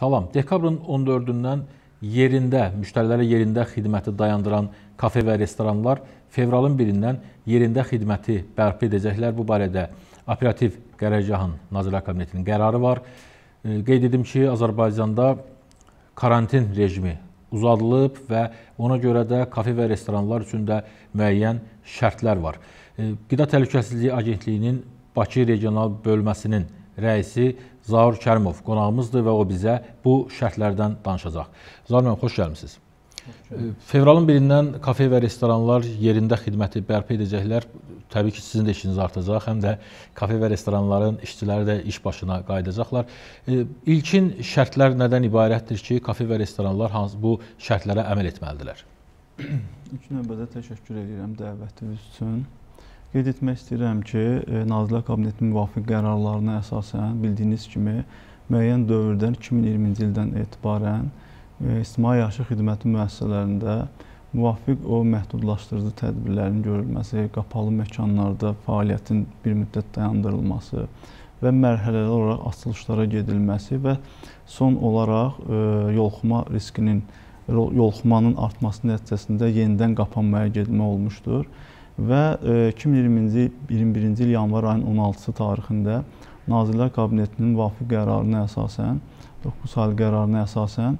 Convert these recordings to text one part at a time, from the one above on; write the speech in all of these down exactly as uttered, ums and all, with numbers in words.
Salam. Dekabrın on dördündən yerində, müştərilərə yerində xidməti dayandıran kafe və restoranlar fevralın birindən yerində xidməti bərpa edəcəklər. Bu barədə Operativ Qərargahın, Nazirlər Kabinetinin qərarı var. Qeyd edim ki, Azərbaycanda karantin rejimi uzadılıb və ona görə də kafe və restoranlar üçün də müəyyən şərtlər var. Qida Təhlükəsizliyi Agentliyinin Bakı regional bölməsinin rəisi Zahur Kərimov qonağımızdır və o bizə bu şərtlərdən danışacaq. Zahur müəllim, xoş gəlmisiniz. Fevralın birindən kafe və restoranlar yerində xidməti bərpa edəcəklər. Təbii ki, sizin də işiniz artacaq, həm də kafe və restoranların işçiləri də iş başına qayıdacaqlar. İlkin şərtlər nədən ibarətdir ki, kafe və restoranlar hansı bu şərtlərə əməl etməlidirlər? İlk növbədə təşəkkür edirəm dəvətiniz üçün. Qeyd etmək istəyirəm ki, Nazirlər Kabinetinin müvafiq qərarlarına əsasən bildiyiniz kimi müəyyən dövrdən iki min iyirminci ildən etibarən ictimai yaşayış xidməti müəssisələrində müvafiq o məhdudlaşdırıcı tədbirlərin görülməsi, qapalı məkanlarda fəaliyyətin bir müddət dayandırılması və mərhələli olaraq açılışlara gedilməsi və son olaraq yolxuma riskinin, yolxumanın artması nəticəsində yenidən qapanmaya gedilmə olmuşdur. Və iki min iyirminci iyirmi birinci il yanvar ayının on altısı tarixində Nazirlər Kabinetinin müvafiq qərarına əsasən, doqquz saylı qərarına əsasən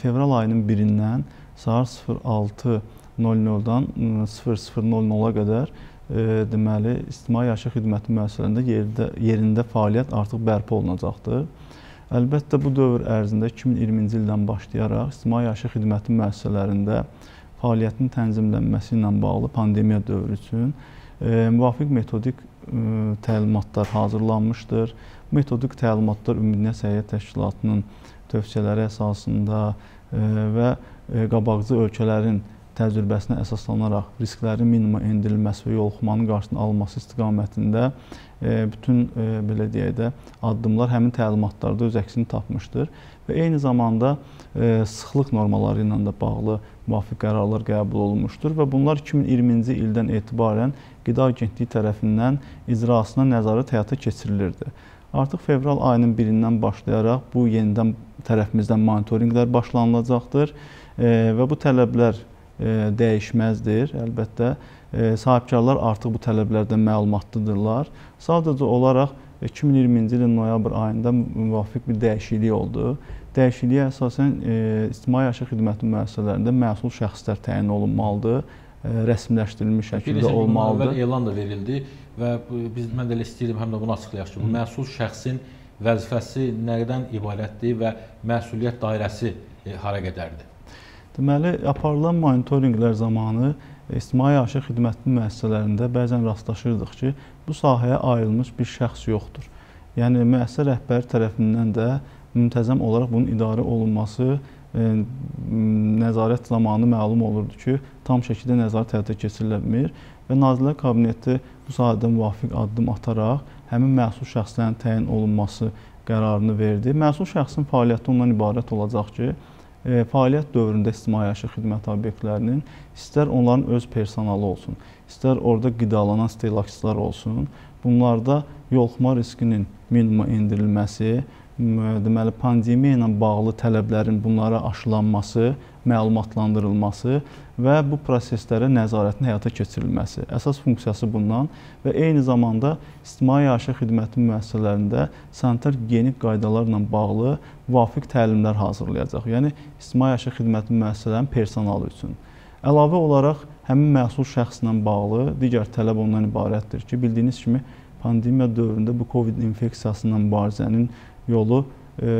fevral ayının birindən saat sıfır altı nöl nöldən sıfır sıfır nöl nələ qədər deməli ictimai yaşayış xidməti müəssisələrində yerində, yerində fəaliyyət artıq bərpa olunacaqdır. Əlbəttə bu dövr ərzində iki min iyirminci ildən başlayaraq ictimai yaşayış xidməti müəssisələrində fəaliyyətin tənzimlənməsi ilə bağlı pandemiya dövrü üçün e, müvafiq metodik e, təlimatlar hazırlanmışdır. Metodik təlimatlar Ümumdünya Səhiyyə Təşkilatının tövsiyələri əsasında e, və e, qabaqcı ölkələrin təcrübəsinə əsaslanaraq risklərin minimuma endirilməsi və yolxumanın qarşısının alınması istiqamətində e, bütün e, belə deyək də addımlar həmin təlimatlarda öz əksini tapmışdır və eyni zamanda e, sıxlıq normaları ilə də bağlı müvafiq qərarlar qəbul olunmuşdur və bunlar iki min iyirminci ildən etibarən Qida Agentliyi tərəfindən icrasına nəzarət həyata keçirilirdi. Artıq fevral ayının birindən başlayaraq bu yenidən tərəfimizdən monitorinqlər başlanılacaqdır e, və bu tələblər E, dəyişməzdir. Əlbəttə, e, sahibkarlar artıq bu tələblərdən məlumatlıdırlar. Sadəcə olaraq iki min iyirminci ilin noyabr ayında müvafiq bir dəyişiklik oldu. Dəyişikliyə əsasən e, ictimai yaşayış xidməti müəssisələrində məsul şəxslər təyin olunmalıdır, e, rəsmiləşdirilmiş şəkildə olmalıdır. Əvvəl elan da verildi və biz, mən də elə istəyirdim, həm də bunu açıqlayaq ki, bu məsul şəxsin vəzifəsi nədən ibarətdir və məsuliyyət dairəsi e, hara qədərdir? Deməli, aparılan monitorinqlər zamanı ictimai yaşayış xidmətinin müəssisələrində bəzən rastlaşırdıq ki, bu sahəyə ayrılmış bir şəxs yoxdur. Yəni, müəssisə rəhbəri tərəfindən də müntəzəm olaraq bunun idarə olunması nəzarət zamanı məlum olurdu ki, tam şəkildə nəzarət həyata keçirilmir və Nazirlər Kabineti bu sahədə müvafiq addım ataraq həmin məsul şəxslərin təyin olunması qərarını verdi. Məsul şəxsin fəaliyyəti ondan ibarət olacaq ki, fəaliyyət dövründə ictimai yaşayış xidməti obyektlərinin istər onların öz personalı olsun, istər orada qidalanan stehlakçılar olsun, bunlarda yolxuma riskinin minimuma endirilməsi, deməli, pandemiya ilə bağlı tələblərin bunlara aşılanması, məlumatlandırılması və bu proseslərə nəzarətin həyata keçirilməsi. Əsas funksiyası bundan və eyni zamanda ictimai yaşayış xidməti müəssisələrində sanitar gigiyenik qaydalarla bağlı müvafiq təlimlər hazırlayacaq. Yəni, ictimai yaşayış xidməti müəssisələrinin personalı üçün. Əlavə olaraq, həmin məsul şəxslə bağlı digər tələb ondan ibarətdir ki, bildiyiniz kimi, pandemiya dövründə bu COVID infeksiyasından mübarizənin yolu e,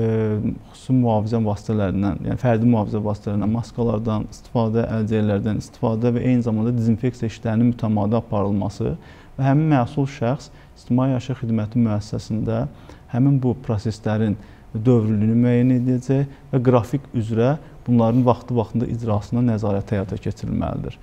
xüsusi mühafizə vasitələrindən, yəni fərdi mühafizə vasitələrindən, maskalardan istifadə, əlcəklərdən istifadə və eyni zamanda dezinfeksiya işlərinin mütəmadə aparılması və həmin məsul şəxs ictimai yaşayış xidməti müəssisəsində həmin bu proseslərin dövrlüyünü müəyyən edəcək və qrafik üzrə bunların vaxtı-vaxtında icrasına nəzarət həyata keçirilməlidir.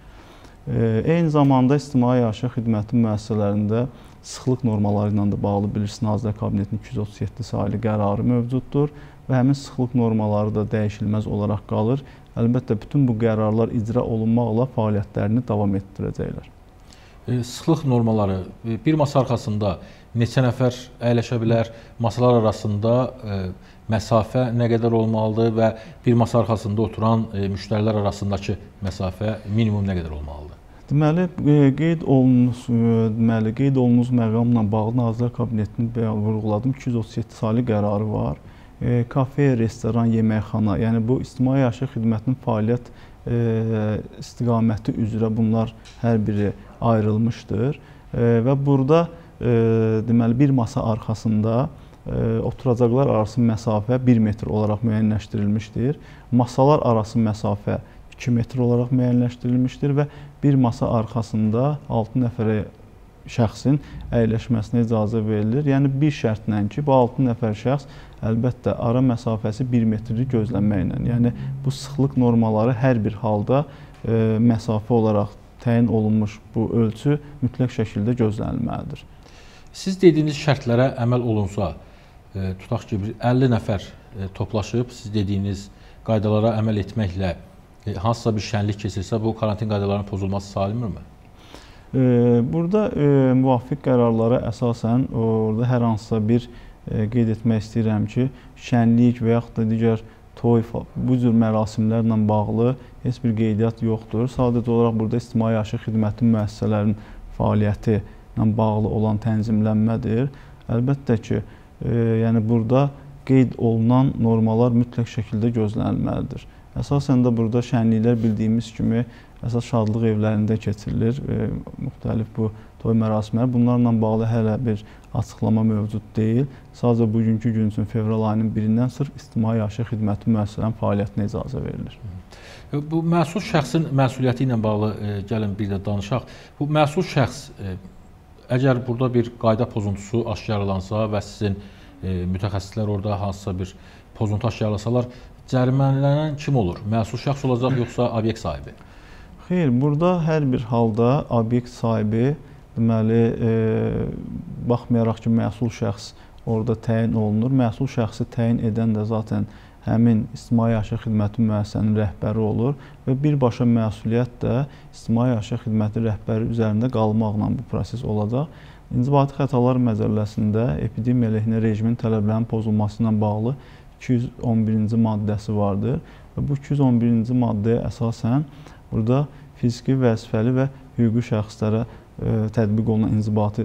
E, eyni zamanda ictimai yaşayış xidməti müəssisələrində sıxlıq normaları ilə də bağlı bilirsiniz, Nazirlər Kabinetinin iki yüz otuz yeddi saylı qərarı mövcuddur və həmin sıxlıq normaları da dəyişilməz olaraq qalır. Əlbəttə, bütün bu qərarlar icra olunmaqla fəaliyyətlərini davam etdirəcəklər. E, sıxlıq normaları bir masa arxasında neçə nəfər əyləşə bilər, masalar arasında e, məsafə nə qədər olmalıdır və bir masa arxasında oturan müştərilər arasındakı məsafə minimum nə qədər olmalıdır? Deməli, qeyd olunuz, deməli, qeyd olunuz məqamla bağlı Nazirlər Kabinetini vurğuladım, iki yüz otuz yeddi saylı qərarı var. E, kafe, restoran, yeməkxana, yəni bu ictimai yaşayış xidmətinin fəaliyyət e, istiqaməti üzrə bunlar hər biri ayrılmışdır. E, və burada e, deməli, bir masa arxasında oturacaqlar arası məsafə bir metr olaraq müəyyənləşdirilmişdir. Masalar arası məsafə iki metr olaraq müəyyənləşdirilmişdir və bir masa arxasında altı nəfərə şəxsin əyləşməsinə icazə verilir. Yəni, bir şərtlə ki, bu altı nəfər şəxs əlbəttə ara məsafəsi bir metri gözlənməklə, yəni bu sıxlıq normaları hər bir halda e, məsafə olaraq təyin olunmuş bu ölçü mütləq şəkildə gözlənilməlidir. Siz dediyiniz şərtlərə əməl olunsa, tutaq ki, əlli nəfər toplaşıb, siz dediyiniz qaydalara əməl etməklə hansısa bir şənlik keçirsə, bu karantin qaydalarının pozulması salimdirmi? Burada müvafiq qərarlara əsasən orada hər hansısa bir qeyd etmək istəyirəm ki, şənlik və yaxud da digər toy, bu cür mərasimlərlə bağlı heç bir qeydiyyat yoxdur. Sadəcə olaraq burada ictimai yaşayış xidməti müəssisələrinin fəaliyyəti ilə bağlı olan tənzimlənmədir. Əlbəttə ki, e, yəni burada qeyd olunan normalar mütləq şəkildə gözlənilməlidir. Əsasən də burada şənliklər bildiyimiz kimi əsas şadlıq evlərində keçirilir, e, müxtəlif bu toy mərasimləri. Bunlarla bağlı hələ bir açıqlama mövcud deyil. Sadəcə bugünkü gün üçün fevral ayının birindən sırf ictimai yaşayış xidməti müəssisələrinin fəaliyyətinə icazə verilir. Bu məsul şəxsin məsuliyyəti ilə bağlı e, gəlin bir də danışaq. Bu məsul şəxs e, əgər burada bir qayda pozuntusu aşkarlansa və sizin e, mütəxəssislər orada hansısa bir pozuntu aşkarlasalar, cərimələnən kim olur? Məsul şəxs olacaq yoxsa obyekt sahibi? Xeyr, burada hər bir halda obyekt sahibi, deməli, e, baxmayaraq ki, məsul şəxs orada təyin olunur. Məsul şəxsi təyin edən də zaten həmin ictimai yaşayış xidməti müəssisəsinin rəhbəri olur və birbaşa məsuliyyət də ictimai yaşayış xidməti rəhbəri üzərində qalmaqla bu proses olacaq. İnzibati Xətalar Məcəlləsində epidemiya lehinə rejimin tələblərinin pozulması ilə bağlı iki yüz on birinci maddəsi vardır və bu iki yüz on birinci maddəyə əsasən burada fiziki, vəzifəli və hüquqi şəxslərə tətbiq olunan inzibati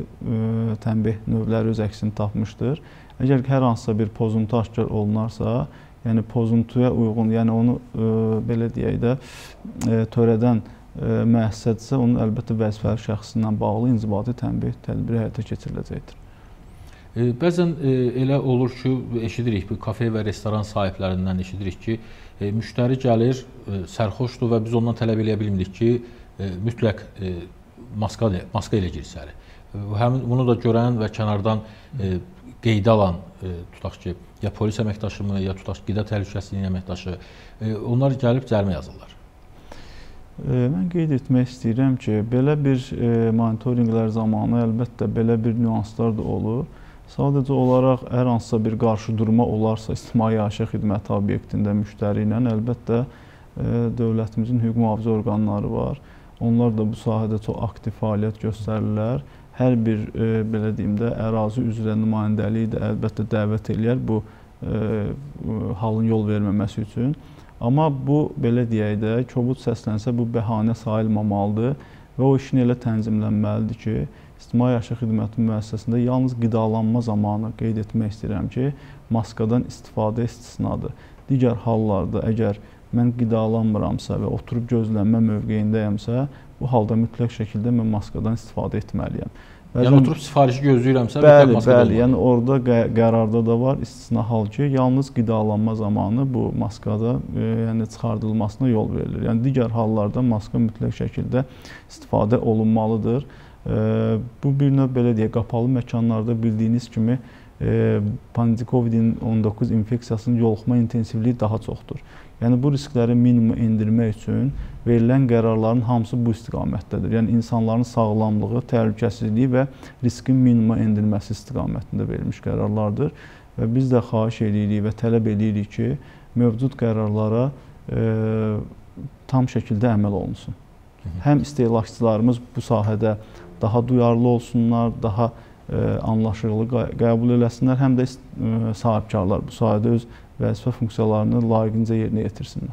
tənbih növləri öz əksini tapmışdır. Əgər ki, hər hansısa bir pozuntu aşkar olunarsa, yəni pozuntuya uyğun, yəni onu e, belə deyək də e, törədən e, müəssisədirsə, onun əlbəttə vəzifəli şəxsindən bağlı inzibati tənbih tədbiri həyata keçiriləcəkdir. E, bəzən e, elə olur ki, eşidirik ki, kafe və restoran sahiblərindən eşidirik ki, e, müştəri gəlir, e, sərxoşdur və biz ondan tələb eləyə bilmirik ki, e, mütləq e, maska, maska ilə girsəli. E, həmin bunu da görən və kənardan e, qeydə alan, e, tutaq ki, ya polis əməkdaşı mı, ya tutaq Qida Təhlükəsizliyi əməkdaşı, e, onlar gəlib cərimə yazırlar. E, mən qeyd etmək istəyirəm ki, belə bir e, monitorinqlər zamanı əlbəttə belə bir nüanslar da olur. Sadəcə olaraq hər hansısa bir qarşı durma olarsa ictimai yaşayış xidməti obyektində müştəri ilə əlbəttə e, dövlətimizin hüquq mühafizə orqanları var. Onlar da bu sahədə çox aktiv fəaliyyət göstərirlər. Hər bir e, belə deyim də, ərazi üzrə nümayəndəliyi də əlbəttə dəvət eləyər bu e, halın yol verməməsi üçün. Amma bu, belə deyək də, kobud səslənsə bu bəhanə sayılmamalıdır və o işin elə tənzimlənməlidir ki, ictimai yaşayış xidməti müəssisəsində yalnız qidalanma zamanı qeyd etmək istəyirəm ki, maskadan istifadə istisnadır. Digər hallarda əgər mən qidalanmıramsa və oturub gözlənmə mövqeyindəyəmsə, bu halda mütləq şəkildə mən maskadan istifadə etməliyəm. Bəzən, yəni oturub sifarişi gözləyirəmsə, mütləq maskadan istifadə etməliyəm. Yəni orada qərarda da var istisna hal ki, yalnız qidalanma zamanı bu maskada e, yəni çıxardılmasına yol verilir. Yəni digər hallarda maska mütləq şəkildə istifadə olunmalıdır. E, bu bir növ belə deyə qapalı məkanlarda bildiyiniz kimi e, pandemiya COVID on doqquz infeksiyasının yoluxma intensivliyi daha çoxdur. Yəni bu riskləri minimuma endirmək üçün verilən qərarların hamısı bu istiqamətdədir. Yəni insanların sağlamlığı, təhlükəsizliyi və riskin minimuma endirilməsi istiqamətində verilmiş qərarlardır. Və biz də xahiş edirik və tələb edirik ki, mövcud qərarlara e, tam şəkildə əməl olunsun. Həm istehlakçılarımız bu sahədə daha duyarlı olsunlar, daha anlaşıqlı qəbul eləsinlər, həm də sahibkarlar bu sayədə öz vəzifə funksiyalarını layiqincə yerinə yetirsinlər.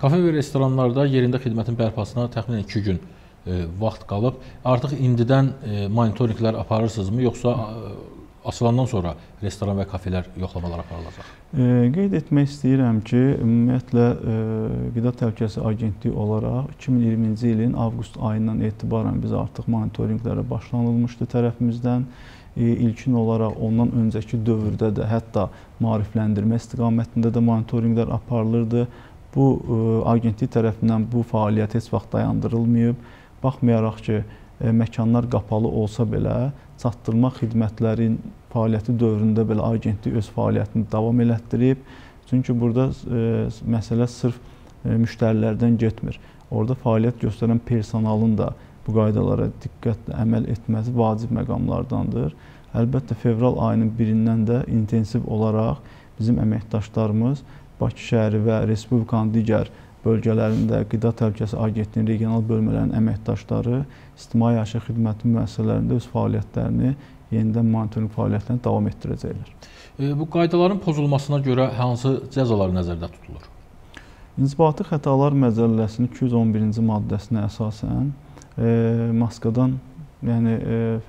Kafe və restoranlarda yerində xidmətin bərpasına təxminən iki gün vaxt qalıb. Artıq indidən monitorinqlər aparırsınızmı, yoxsa açılandan sonra restoran və kafelər yoxlamalar aparılacaq? Qeyd etmək istəyirəm ki, ümumiyyətlə Qida Təhlükəsizliyi Agentliyi olaraq iki min iyirminci ilin avqust ayından etibarən biz artıq monitorinqlərə başlanılmışdı tərəfimizdən. İlkin olaraq ondan öncəki dövrdə də hətta maarifləndirmə istiqamətində də monitorinqlər aparılırdı. Bu agentlik tərəfindən bu fəaliyyət heç vaxt dayandırılmayıb. Baxmayaraq ki, məkanlar qapalı olsa belə, çatdırma xidmətlərin fəaliyyəti dövründə belə agentlik öz fəaliyyətini davam elətdirib. Çünki burada məsələ sırf müştərilərdən getmir. Orada fəaliyyət göstərən personalın da bu qaydalara diqqətlə əməl etməsi vacib məqamlardandır. Əlbəttə, fevral ayının birindən də intensiv olaraq bizim əməkdaşlarımız Bakı şəhəri və Respublikanın digər bölgələrində Qida Təhlükəsizliyi Agentliyinin regional bölmələrinin əməkdaşları ictimai yaşayış xidməti müəssisələrində öz fəaliyyətlərini, yenidən monitoring fəaliyyətlərini davam etdirəcəklər. Bu qaydaların pozulmasına görə hansı cəzalar nəzərdə tutulur? İnzibati Xətalar Məcəlləsinin iki yüz on birinci maddəsinə əsasən maskadan, yəni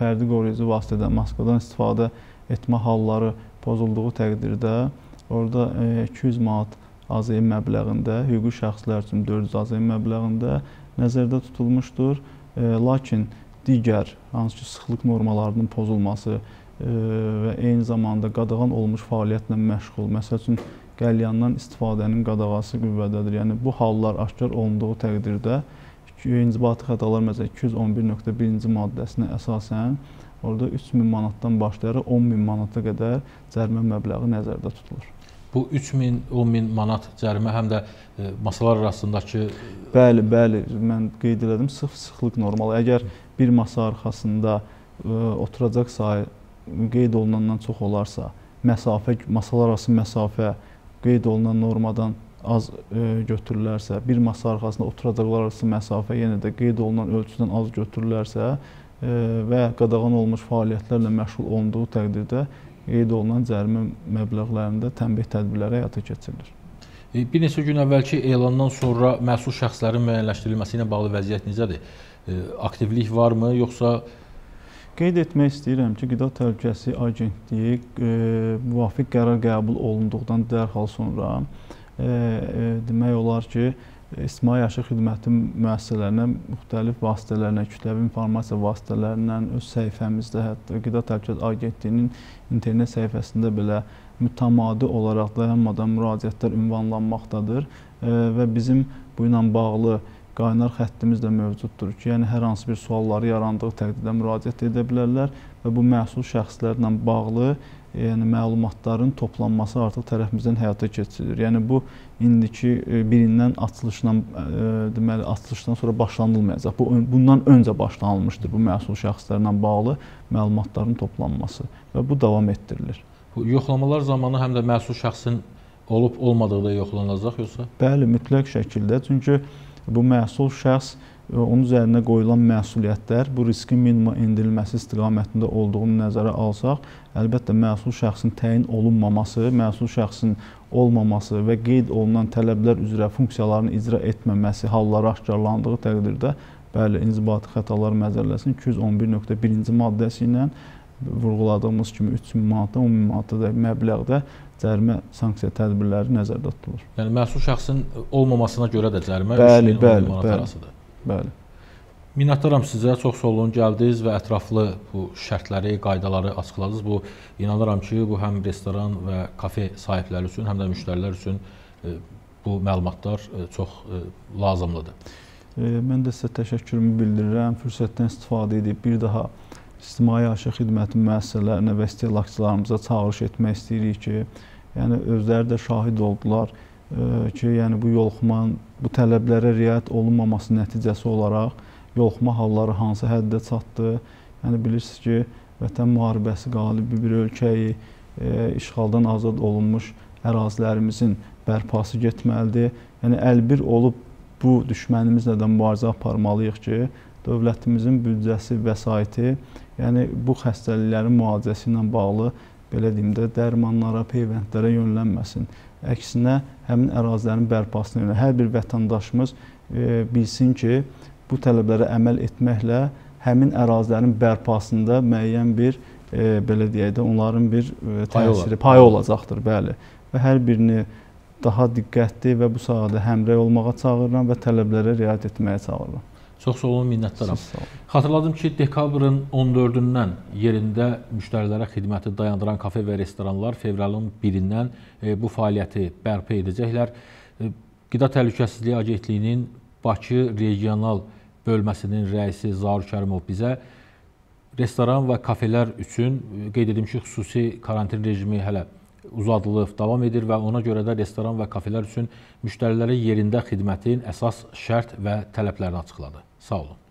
fərdi qoruyucu vasitədən maskadan istifadə etmə halları pozulduğu təqdirdə orada iki yüz manat azim məbləğində, hüquqi şəxslər üçün dörd yüz azim məbləğində nəzərdə tutulmuşdur. Lakin digər hansı ki sıxlıq normalarının pozulması və eyni zamanda qadağan olmuş fəaliyyətlə məşğul, məsəl üçün qəlyandan istifadənin qadağası qüvvədədir. Yəni bu hallar aşkar olunduğu təqdirdə İnzibati Xətalar Məcəlləsi iki yüz on bir nöqtə birinci maddəsinə əsasən orada üç min manatdan başlayaraq on min manata qədər cərimə məbləği nəzərdə tutulur. Bu üç min, on min manat cərimə həm də masalar arasındakı... Bəli, bəli, mən qeyd elədim, sırf sıxlıq normalı. Əgər bir masa arxasında oturacaq sayı qeyd olunandan çox olarsa, məsafə, masalar arası məsafə qeyd olunan normadan az götürülərsə, bir masa arxasında oturacaqlar arası məsafə yenə də qeyd olunan ölçüdən az götürülərsə və qadağan olmuş fəaliyyətlərlə məşğul olunduğu təqdirdə qeyd olunan cərimə məbləğlərində tənbih tədbirləri həyata keçirilir. Bir neçə gün əvvəlki elandan sonra məsul şəxslərin müəyyənləşdirilməsi ilə bağlı vəziyyət necədir? Aktivlik varmı, yoxsa... Qeyd etmək istəyirəm ki, Qida Təhlükəsizliyi Agentliyi müvafiq qərar qəbul olunduqdan dərhal sonra demək olar ki, ictimai yaşayış xidməti müəssisələrinə, müxtəlif vasitələrinə, kütləvi informasiya vasitələrindən öz səhifəmizdə, hətta Qida Təhlükəsizliyi Agentliyinin internet səhifəsində belə mütəmadi olaraq dayanmadan müraciətlər ünvanlanmaqdadır və bizim bu ilə bağlı qaynar xəttimiz də mövcuddur ki, yəni hər hansı bir sualları yarandığı təqdirdə müraciət edə bilərlər və bu məsul şəxslərlə bağlı yəni məlumatların toplanması artıq tərəfimizdən həyata keçirilir. Yəni bu indiki birindən açılışdan, deməli açılışdan sonra başlanılmayacaq. Bu bundan öncə başlanılmışdır bu məsul şəxslərlə bağlı məlumatların toplanması və bu davam etdirilir. Bu yoxlamalar zamanı həm də məsul şəxsin olub olmadığı da yoxlanılacaq yoxsa? Bəli, mütləq şəkildə. Çünki bu məsul şəxs onun üzərinə qoyulan məsuliyyətlər bu riskin minimuma endirilməsi istiqamətində olduğunu nəzərə alsaq, əlbəttə məsul şəxsin təyin olunmaması, məsul şəxsin olmaması və qeyd olunan tələblər üzrə funksiyalarını icra etməməsi halları aşkarlandığı təqdirdə, bəli, İnzibati Xətalar Məcəlləsinin iki yüz on bir nöqtə birinci maddəsi ilə vurğuladığımız kimi üç min manatdan on min manata məbləğdə cərimə sanksiya tədbirləri nəzərdə tutulur. Yəni, məsul şəxsin olmamasına görə də cərimə üç min on min manat arasıdır. Bəli. Minnətdaram sizə, çox sağ olun, gəldiniz və ətraflı bu şərtləri, qaydaları açıqladınız. Bu, inanıram ki, bu həm restoran və kafe sahibləri üçün, həm də müştərilər üçün bu məlumatlar çox lazımlıdır. Mən də sizə təşəkkürümü bildirirəm. Fürsətdən istifadə edib bir daha ictimai yaşayış xidməti müəssisələrinə və istehlakçılarımıza çağırış etmək istəyirik ki, yəni özləri də şahid oldular ki, yəni bu yolxumanın bu tələblərə riayət olunmaması nəticəsi olaraq yolxuma halları hansı həddə çatdı. Yəni bilirsiniz ki, vətən müharibəsi qalibi bir ölkəyi, işğaldan azad olunmuş ərazilərimizin bərpası getməlidir. Yəni əlbir olub bu düşmənimizlə də mübarizə aparmalıyıq ki, dövlətimizin büdcəsi, vəsaiti Yəni bu xəstəliklərin müalicəsi ilə bağlı belə deyim də dərmanlara, peyvəndlərə yönlənməsin. Əksinə həmin ərazilərin bərpasına yönlənməsin. Hər bir vətəndaşımız e, bilsin ki, bu tələblərə əməl etməklə həmin ərazilərin bərpasında müəyyən bir e, belə deyək də onların bir e, təsiri, payı olacaqdır, bəli. Və hər birini daha diqqətli və bu sahədə həmrəy olmağa çağırıram və tələblərə riayət etməyə çağırıram. Çox sağ olun, minnətdaram. Xatırladım ki, dekabrın on dördündən yerində müştərilərə xidməti dayandıran kafe və restoranlar fevralın birindən bu fəaliyyəti bərpa edəcəklər. Qida Təhlükəsizliyi Agentliyinin Bakı regional bölməsinin rəisi Zahur Kərimov bizə restoran və kafelər üçün qeyd edim ki, xüsusi karantin rejimi hələ uzadılıb, davam edir və ona görə də restoran və kafelər üçün müştərilərə yerində xidmətin əsas şərt və tələblərini açıqladı. Sağ olun.